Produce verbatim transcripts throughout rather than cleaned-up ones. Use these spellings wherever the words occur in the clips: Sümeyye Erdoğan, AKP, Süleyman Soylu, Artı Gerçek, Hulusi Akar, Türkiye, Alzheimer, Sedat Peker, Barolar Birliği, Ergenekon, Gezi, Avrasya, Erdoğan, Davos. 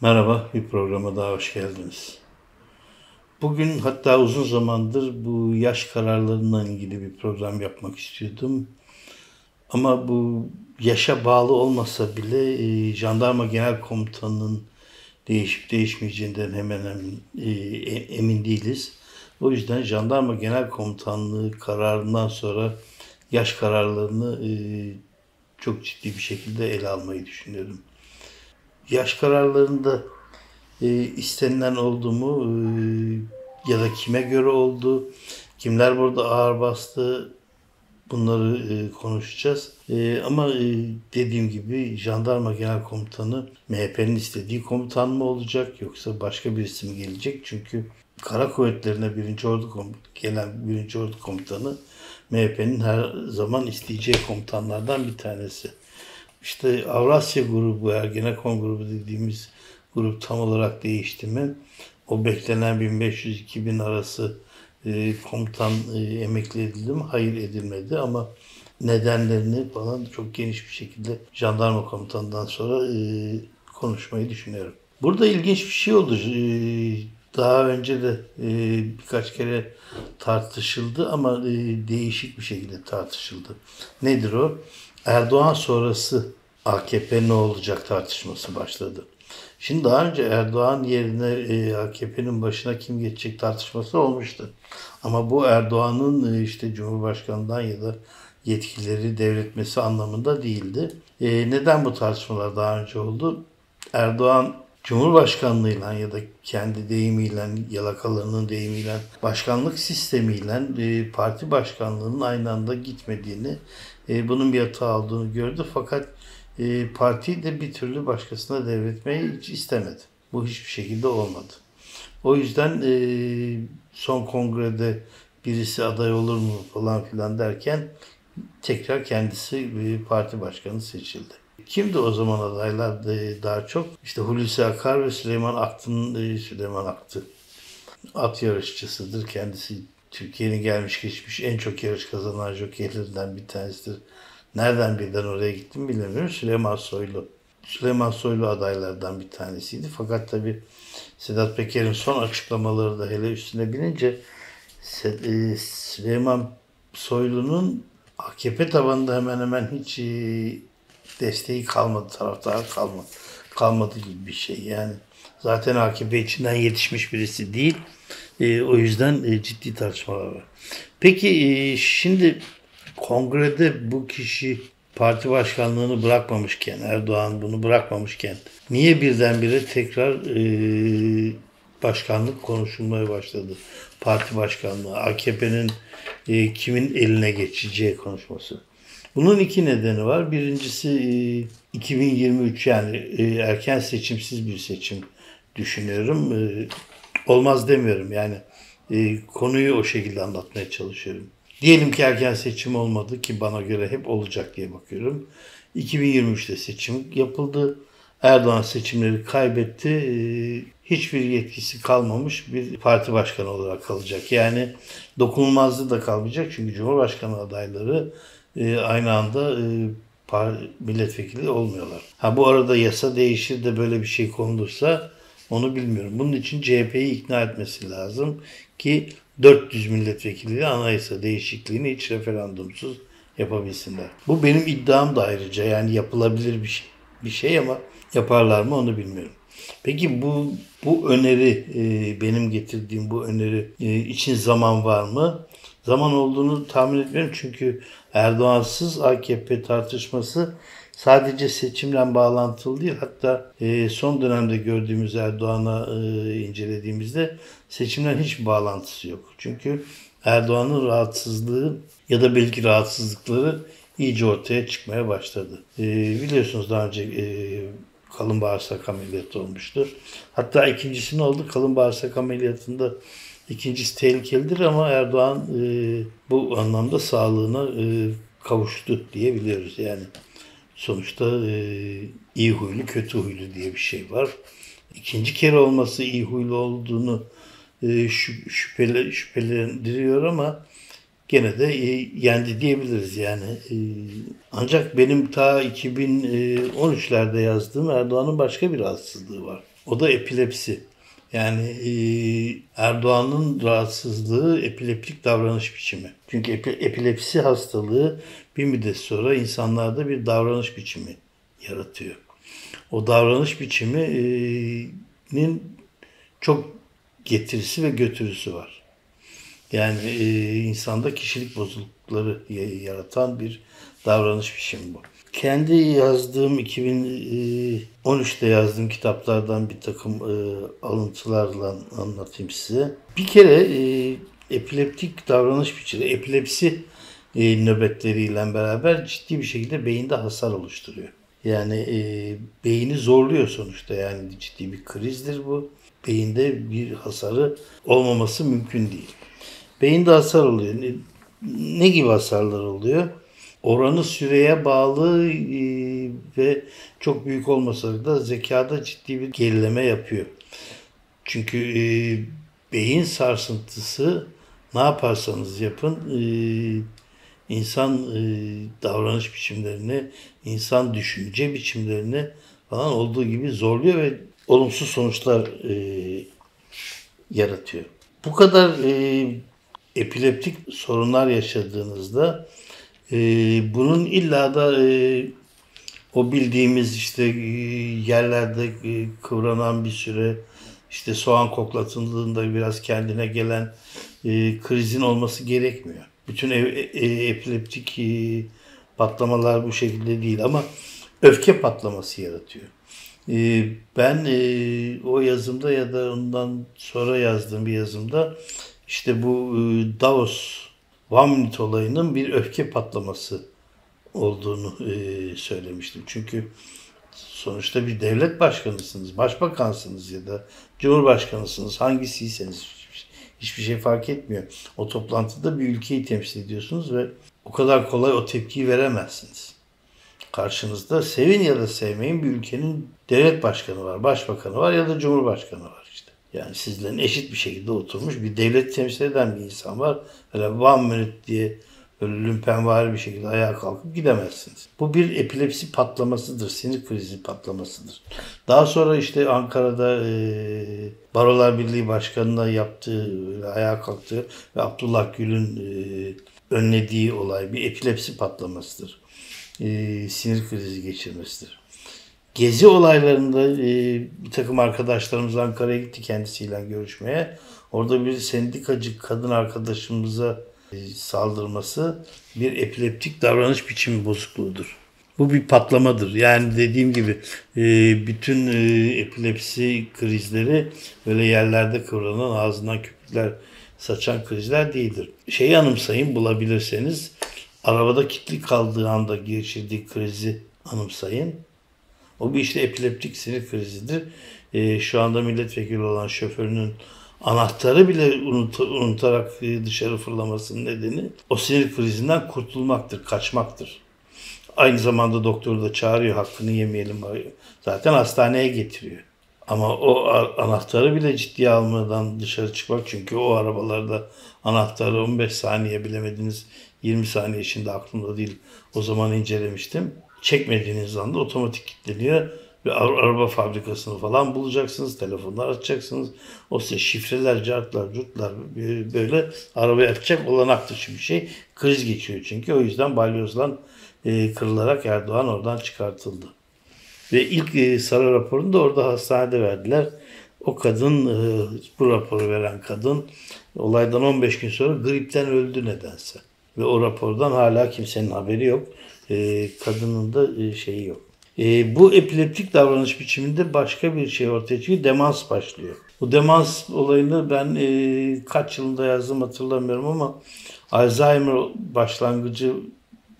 Merhaba, bir programa daha hoş geldiniz. Bugün hatta uzun zamandır bu yaş kararlarından ilgili bir program yapmak istiyordum. Ama bu yaşa bağlı olmasa bile e, Jandarma Genel Komutanı'nın değişip değişmeyeceğinden hemen emin, e, emin değiliz. O yüzden Jandarma Genel Komutanlığı kararından sonra yaş kararlarını e, çok ciddi bir şekilde ele almayı düşünüyorum. Yaş kararlarında e, istenilen oldu mu e, ya da kime göre oldu, kimler burada ağır bastı bunları e, konuşacağız. E, ama e, dediğim gibi Jandarma Genel Komutanı M H P'nin istediği komutan mı olacak yoksa başka birisi mi gelecek? Çünkü Kara Kuvvetleri'ne birinci Ordu Komutanı, gelen birinci Ordu Komutanı M H P'nin her zaman isteyeceği komutanlardan bir tanesi. İşte Avrasya grubu, Ergenekon grubu dediğimiz grup tam olarak değişti mi? O beklenen bin beş yüz iki bin arası komutan emekli edildi mi? Hayır, edilmedi ama nedenlerini falan çok geniş bir şekilde jandarma komutanından sonra konuşmayı düşünüyorum. Burada ilginç bir şey oldu. Daha önce de birkaç kere tartışıldı ama değişik bir şekilde tartışıldı. Nedir o? Erdoğan sonrası A K P ne olacak tartışması başladı. Şimdi daha önce Erdoğan yerine A K P'nin başına kim geçecek tartışması olmuştu. Ama bu Erdoğan'ın işte Cumhurbaşkanı'ndan ya da yetkileri devretmesi anlamında değildi. Neden bu tartışmalar daha önce oldu? Erdoğan Cumhurbaşkanlığıyla ya da kendi deyimiyle, yalakalarının deyimiyle, başkanlık sistemiyle parti başkanlığının aynı anda gitmediğini, bunun bir hata olduğunu gördü. Fakat partiyi de bir türlü başkasına devretmeyi hiç istemedi. Bu hiçbir şekilde olmadı. O yüzden son kongrede birisi aday olur mu falan filan derken tekrar kendisi parti başkanı seçildi. Kimdi o zaman adaylar daha çok? İşte Hulusi Akar ve Süleyman Ak'ın Süleyman Ak'tı. At yarışçısıdır. Kendisi Türkiye'nin gelmiş geçmiş en çok yarış kazanan jokeylerinden bir tanesidir. Nereden birden oraya gittim bilemiyorum. Süleyman Soylu. Süleyman Soylu adaylardan bir tanesiydi. Fakat tabii Sedat Peker'in son açıklamaları da hele üstüne binince Süleyman Soylu'nun A K P tabanında hemen hemen hiç desteği kalmadı, taraftarı kalmadı, kalmadı gibi bir şey. Yani zaten A K P içinden yetişmiş birisi değil. E, o yüzden e, ciddi tartışmalar var. Peki e, şimdi kongrede bu kişi parti başkanlığını bırakmamışken, Erdoğan bunu bırakmamışken niye birdenbire tekrar e, başkanlık konuşulmaya başladı? Parti başkanlığı, A K P'nin e, kimin eline geçeceği konuşması. Bunun iki nedeni var. Birincisi iki bin yirmi üç, yani erken seçimsiz bir seçim düşünüyorum. Olmaz demiyorum, yani konuyu o şekilde anlatmaya çalışıyorum. Diyelim ki erken seçim olmadı ki bana göre hep olacak diye bakıyorum. iki bin yirmi üçte seçim yapıldı. Erdoğan seçimleri kaybetti. Hiçbir yetkisi kalmamış bir parti başkanı olarak kalacak. Yani dokunulmazlığı da kalmayacak çünkü Cumhurbaşkanı adayları E, aynı anda e, milletvekili olmuyorlar. Ha bu arada yasa değişir de böyle bir şey konulursa onu bilmiyorum. Bunun için C H P'yi ikna etmesi lazım ki dört yüz milletvekili anayasa değişikliğini hiç referandumsuz yapabilsinler. Bu benim iddiam da ayrıca, yani yapılabilir bir şey, bir şey ama yaparlar mı onu bilmiyorum. Peki bu bu öneri e, benim getirdiğim bu öneri e, için zaman var mı? Zaman olduğunu tahmin etmiyorum çünkü Erdoğansız A K P tartışması sadece seçimle bağlantılı değil. Hatta son dönemde gördüğümüz Erdoğan'a incelediğimizde seçimden hiç bağlantısı yok. Çünkü Erdoğan'ın rahatsızlığı ya da belki rahatsızlıkları iyice ortaya çıkmaya başladı. Biliyorsunuz daha önce kalın bağırsak ameliyatı olmuştu. Hatta ikincisi ne oldu? Kalın bağırsak ameliyatında İkincisi tehlikelidir ama Erdoğan e, bu anlamda sağlığına e, kavuştu diyebiliyoruz. Yani sonuçta e, iyi huylu kötü huylu diye bir şey var. İkinci kere olması iyi huylu olduğunu e, şüpheli, şüphelendiriyor ama gene de yendi diyebiliriz yani. Ancak benim ta iki bin on üçlerde yazdığım Erdoğan'ın başka bir rahatsızlığı var. O da epilepsi. Yani Erdoğan'ın rahatsızlığı epileptik davranış biçimi. Çünkü epilepsi hastalığı bir müddet sonra insanlarda bir davranış biçimi yaratıyor. O davranış biçiminin çok getirisi ve götürüsü var. Yani insanda kişilik bozuklukları yaratan bir davranış biçimi bu. Kendi yazdığım, iki bin on üçte yazdığım kitaplardan bir takım alıntılarla anlatayım size. Bir kere epileptik davranış biçimi, epilepsi nöbetleriyle beraber ciddi bir şekilde beyinde hasar oluşturuyor. Yani e, beyni zorluyor sonuçta, yani ciddi bir krizdir bu. Beyinde bir hasarı olmaması mümkün değil. Beyinde hasar oluyor. Ne, ne gibi hasarlar oluyor? Oranı süreye bağlı e, ve çok büyük olmasa da zekada ciddi bir gerileme yapıyor. Çünkü e, beyin sarsıntısı ne yaparsanız yapın e, İnsan e, davranış biçimlerini, insan düşünce biçimlerini falan olduğu gibi zorluyor ve olumsuz sonuçlar e, yaratıyor. Bu kadar e, epileptik sorunlar yaşadığınızda e, bunun illa da e, o bildiğimiz işte e, yerlerde e, kıvranan bir süre, işte soğan koklatıldığında biraz kendine gelen e, krizin olması gerekmiyor. Bütün epileptik patlamalar bu şekilde değil ama öfke patlaması yaratıyor. Ben o yazımda ya da ondan sonra yazdığım bir yazımda işte bu Davos One Minute olayının bir öfke patlaması olduğunu söylemiştim. Çünkü sonuçta bir devlet başkanısınız, başbakansınız ya da cumhurbaşkanısınız, hangisiyseniz. Hiçbir şey fark etmiyor. O toplantıda bir ülkeyi temsil ediyorsunuz ve o kadar kolay o tepkiyi veremezsiniz. Karşınızda sevin ya da sevmeyin bir ülkenin devlet başkanı var, başbakanı var ya da cumhurbaşkanı var işte. Yani sizlerin eşit bir şekilde oturmuş bir devlet temsil eden bir insan var. Böyle one minute diye böyle lümpenvari bir şekilde ayağa kalkıp gidemezsiniz. Bu bir epilepsi patlamasıdır, sinir krizi patlamasıdır. Daha sonra işte Ankara'da e, Barolar Birliği Başkanı'na yaptığı, ayağa kalktığı ve Abdullah Gül'ün e, önlediği olay bir epilepsi patlamasıdır. E, sinir krizi geçirmesidir. Gezi olaylarında e, bir takım arkadaşlarımız Ankara'ya gitti kendisiyle görüşmeye. Orada bir sendikacı kadın arkadaşımıza saldırması bir epileptik davranış biçimi bozukluğudur. Bu bir patlamadır. Yani dediğim gibi bütün epilepsi krizleri böyle yerlerde kıvranan, ağzından köpükler saçan krizler değildir. Şeyi anımsayın, bulabilirseniz arabada kilitli kaldığı anda geçirdiği krizi anımsayın. O bir işte epileptik sinir krizidir. Şu anda milletvekili olan şoförünün anahtarı bile unut, unutarak dışarı fırlamasının nedeni o sinir krizinden kurtulmaktır, kaçmaktır. Aynı zamanda doktoru da çağırıyor, hakkını yemeyelim. Zaten hastaneye getiriyor. Ama o anahtarı bile ciddiye almadan dışarı çıkmak, çünkü o arabalarda anahtarı on beş saniye bilemediniz, yirmi saniye içinde, aklımda değil o zaman incelemiştim. Çekmediğiniz anda otomatik kilitleniyor. Bir araba fabrikasını falan bulacaksınız, telefonlar açacaksınız. O size şifreler, cartlar, curtlar böyle arabaya atacak olanak dışı bir şey. Kriz geçiyor çünkü. O yüzden balyozdan kırılarak Erdoğan oradan çıkartıldı. Ve ilk Saray raporunu da orada hastanede verdiler. O kadın, bu raporu veren kadın olaydan on beş gün sonra gripten öldü nedense. Ve o rapordan hala kimsenin haberi yok. Kadının da şeyi yok. E, bu epileptik davranış biçiminde başka bir şey ortaya çıkıyor. Demans başlıyor. Bu demans olayını ben e, kaç yılında yazdım hatırlamıyorum ama Alzheimer başlangıcı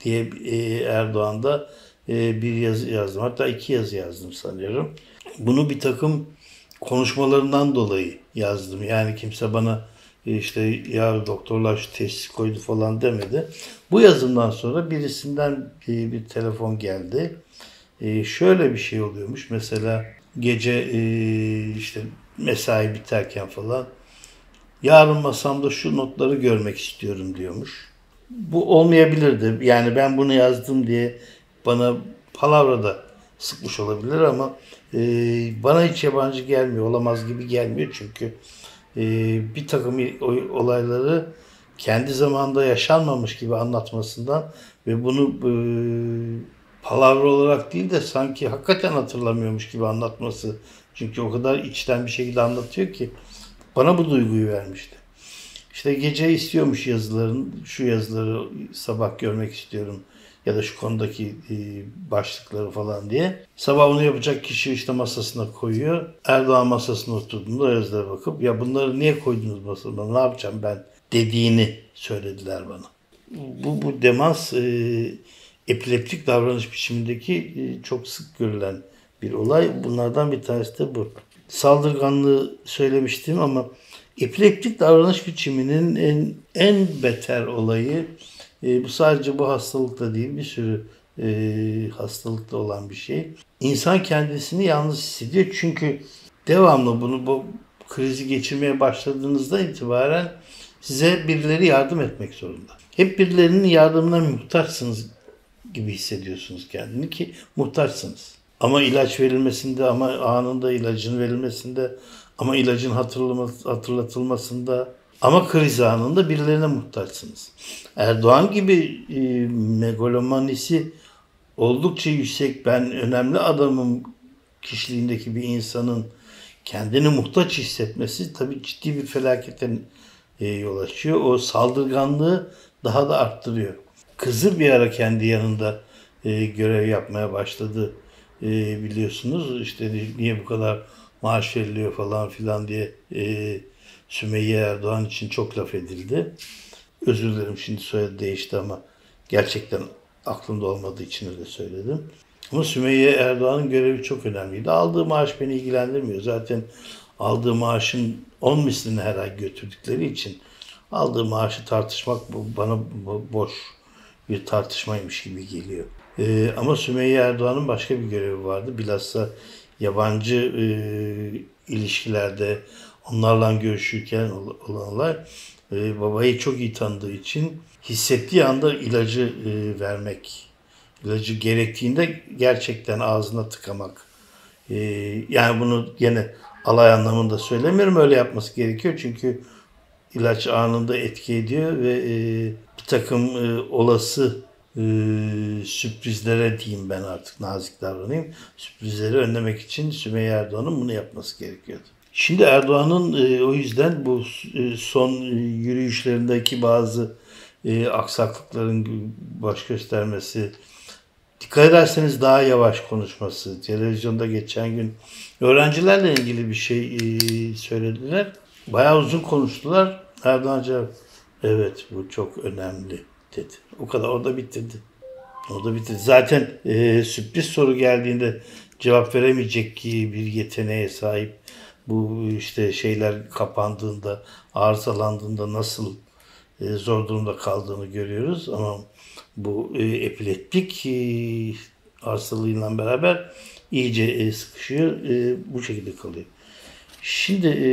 diye e, Erdoğan'da e, bir yazı yazdım. Hatta iki yazı yazdım sanıyorum. Bunu bir takım konuşmalarından dolayı yazdım. Yani kimse bana e, işte ya doktorlar şu teşhis koydu falan demedi. Bu yazımdan sonra birisinden e, bir telefon geldi. Ee, şöyle bir şey oluyormuş mesela gece e, işte mesai biterken falan, yarın masamda şu notları görmek istiyorum diyormuş. bu olmayabilirdi. Yani ben bunu yazdım diye bana palavrada sıkmış olabilir ama e, bana hiç yabancı gelmiyor, olamaz gibi gelmiyor. Çünkü e, bir takım olayları kendi zamanında yaşanmamış gibi anlatmasından ve bunu e, palavra olarak değil de sanki hakikaten hatırlamıyormuş gibi anlatması. Çünkü o kadar içten bir şekilde anlatıyor ki bana bu duyguyu vermişti. İşte gece istiyormuş yazıların, şu yazıları sabah görmek istiyorum ya da şu konudaki başlıkları falan diye. Sabah onu yapacak kişi işte masasına koyuyor. Erdoğan masasına oturduğunda yazılara bakıp ya bunları niye koydunuz masasına, ne yapacağım ben dediğini söylediler bana. Bu, bu demans e, epileptik davranış biçimindeki e, çok sık görülen bir olay. Bunlardan bir tanesi de bu. Saldırganlığı söylemiştim ama epileptik davranış biçiminin en, en beter olayı e, bu sadece bu hastalıkta değil, bir sürü e, hastalıkta olan bir şey. İnsan kendisini yalnız hissediyor çünkü devamlı bunu, bu krizi geçirmeye başladığınızda itibaren size birileri yardım etmek zorunda. Hep birilerinin yardımına muhtaçsınız gibi hissediyorsunuz kendini ki muhtaçsınız. Ama ilaç verilmesinde, ama anında ilacın verilmesinde, ama ilacın hatırlatılmasında, ama kriz anında birilerine muhtaçsınız. Erdoğan gibi e, megalomanisi oldukça yüksek, ben önemli adamım kişiliğindeki bir insanın kendini muhtaç hissetmesi tabii ciddi bir felaketten e, yol açıyor. O saldırganlığı daha da arttırıyor. Kızı bir ara kendi yanında e, görev yapmaya başladı. E, biliyorsunuz işte niye bu kadar maaş veriliyor falan filan diye e, Sümeyye Erdoğan için çok laf edildi. Özür dilerim, şimdi soyadı değişti ama gerçekten aklımda olmadığı için öyle söyledim. Ama Sümeyye Erdoğan'ın görevi çok önemliydi. Aldığı maaş beni ilgilendirmiyor. Zaten aldığı maaşın on mislini her ay götürdükleri için aldığı maaşı tartışmak bana boş bir tartışmaymış gibi geliyor. Ee, ama Sümeyye Erdoğan'ın başka bir görevi vardı. Bilhassa yabancı e, ilişkilerde onlarla görüşürken olanlar e, babayı çok iyi tanıdığı için hissettiği anda ilacı e, vermek, ilacı gerektiğinde gerçekten ağzına tıkamak. E, yani bunu gene alay anlamında söylemiyorum, öyle yapması gerekiyor çünkü ilaç anında etki ediyor ve e, bir takım e, olası Ee, sürprizlere diyeyim, ben artık nazik davranayım. Sürprizleri önlemek için Sümeyye Erdoğan'ın bunu yapması gerekiyordu. Şimdi Erdoğan'ın e, o yüzden bu e, son yürüyüşlerindeki bazı e, aksaklıkların baş göstermesi, dikkat ederseniz daha yavaş konuşması, televizyonda geçen gün öğrencilerle ilgili bir şey e, söylediler. Bayağı uzun konuştular. Erdoğan cevap, evet bu çok önemli dedi. O kadar, orada bitirdi. Orada bitirdi. Zaten e, sürpriz soru geldiğinde cevap veremeyecek ki bir yeteneğe sahip. Bu işte şeyler kapandığında, arızalandığında nasıl e, zor durumda kaldığını görüyoruz. Ama bu e, epileptik e, arızalığıyla beraber iyice e, sıkışıyor. E, bu şekilde kalıyor. Şimdi e,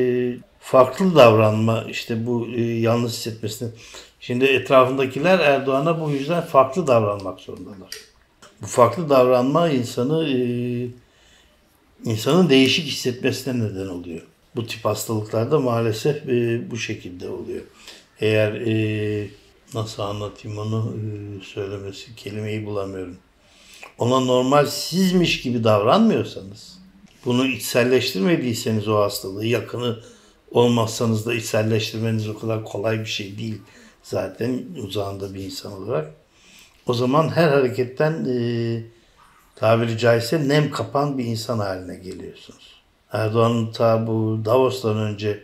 farklı davranma, işte bu e, yalnız hissetmesine. Şimdi etrafındakiler Erdoğan'a bu yüzden farklı davranmak zorundalar. Bu farklı davranma insanı e, insanın değişik hissetmesine neden oluyor. Bu tip hastalıklarda maalesef e, bu şekilde oluyor. Eğer e, nasıl anlatayım onu e, söylemesi, kelimeyi bulamıyorum. Ona normal sizmiş gibi davranmıyorsanız, bunu içselleştirmediyseniz o hastalığı, yakını olmazsanız da içselleştirmeniz o kadar kolay bir şey değil. Zaten uzağında bir insan olarak. O zaman her hareketten e, tabiri caizse nem kapan bir insan haline geliyorsunuz. Erdoğan'ın ta bu Davos'tan önce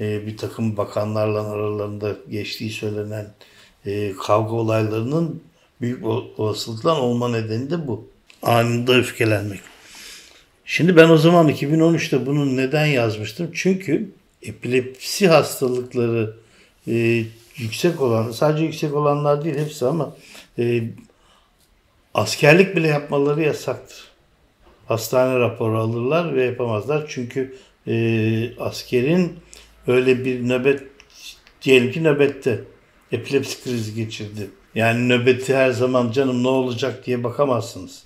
e, bir takım bakanlarla aralarında geçtiği söylenen e, kavga olaylarının büyük olasılıkla olma nedeni de bu. Anında öfkelenmek. Şimdi ben o zaman iki bin on üçte bunu neden yazmıştım? Çünkü epilepsi hastalıkları e, yüksek olan, sadece yüksek olanlar değil hepsi ama e, askerlik bile yapmaları yasaktır. Hastane raporu alırlar ve yapamazlar. Çünkü e, askerin öyle bir nöbet, diyelim ki nöbette epilepsi krizi geçirdi. Yani nöbeti her zaman canım ne olacak diye bakamazsınız.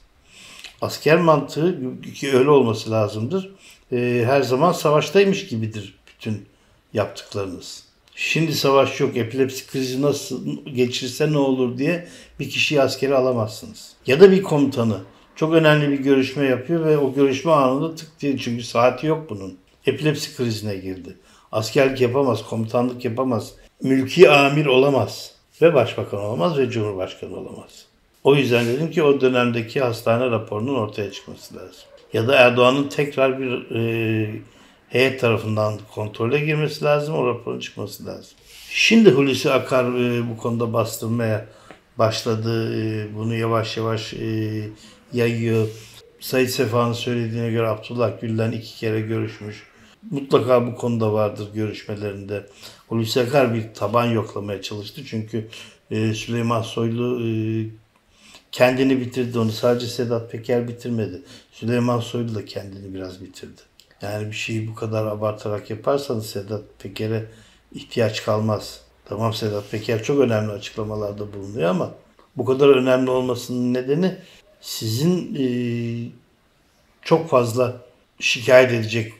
Asker mantığı ki öyle olması lazımdır. E, her zaman savaştaymış gibidir bütün yaptıklarınız. Şimdi savaş yok, epilepsi krizi nasıl geçirse ne olur diye bir kişiyi askere alamazsınız. Ya da bir komutanı çok önemli bir görüşme yapıyor ve o görüşme anında tık diye, çünkü saati yok bunun. Epilepsi krizine girdi. Askerlik yapamaz, komutanlık yapamaz, mülki amir olamaz ve başbakan olamaz ve cumhurbaşkanı olamaz. O yüzden dedim ki o dönemdeki hastane raporunun ortaya çıkması lazım. Ya da Erdoğan'ın tekrar bir e, heyet tarafından kontrole girmesi lazım, o raporun çıkması lazım. Şimdi Hulusi Akar e, bu konuda bastırmaya başladı, e, bunu yavaş yavaş e, yayıyor. Said Sefa'nın söylediğine göre Abdullah Gül'den iki kere görüşmüş. Mutlaka bu konuda vardır görüşmelerinde. Hulusi Akar bir taban yoklamaya çalıştı çünkü e, Süleyman Soylu e, kendini bitirdi, onu sadece Sedat Peker bitirmedi. Süleyman Soylu da kendini biraz bitirdi. Yani bir şeyi bu kadar abartarak yaparsanız Sedat Peker'e ihtiyaç kalmaz. Tamam, Sedat Peker çok önemli açıklamalarda bulunuyor ama bu kadar önemli olmasının nedeni sizin e, çok fazla şikayet edecek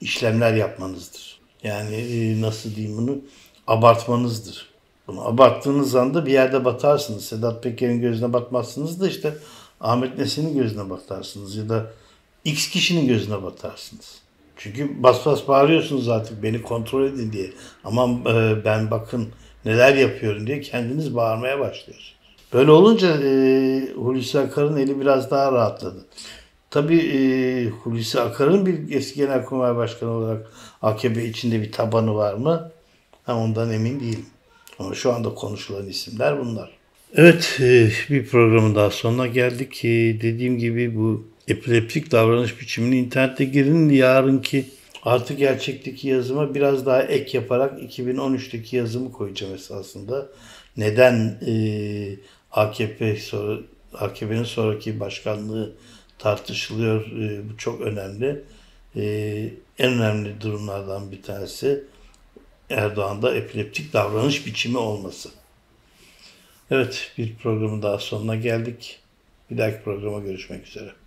işlemler yapmanızdır. Yani e, nasıl diyeyim bunu? Abartmanızdır. Bunu abarttığınız anda bir yerde batarsınız. Sedat Peker'in gözüne batmazsınız da işte Ahmet Nesin'in gözüne batarsınız ya da X kişinin gözüne batarsınız. Çünkü bas bas bağırıyorsunuz artık beni kontrol edin diye. Aman e, ben bakın neler yapıyorum diye kendiniz bağırmaya başlıyorsunuz. Böyle olunca e, Hulusi Akar'ın eli biraz daha rahatladı. Tabii e, Hulusi Akar'ın bir eski Genelkurmay Başkanı olarak A K P içinde bir tabanı var mı? Ben ondan emin değilim. Ama şu anda konuşulan isimler bunlar. Evet, e, bir programın daha sonuna geldik. E, dediğim gibi bu epileptik davranış biçimini internette girin. Yarınki artı gerçekteki yazıma biraz daha ek yaparak iki bin on üçteki yazımı koyacağım esasında. Neden e, A K P A K P'nin sonraki başkanlığı tartışılıyor? E, bu çok önemli. E, en önemli durumlardan bir tanesi Erdoğan'da epileptik davranış biçimi olması. Evet, bir programın daha sonuna geldik. Bir dahaki programa görüşmek üzere.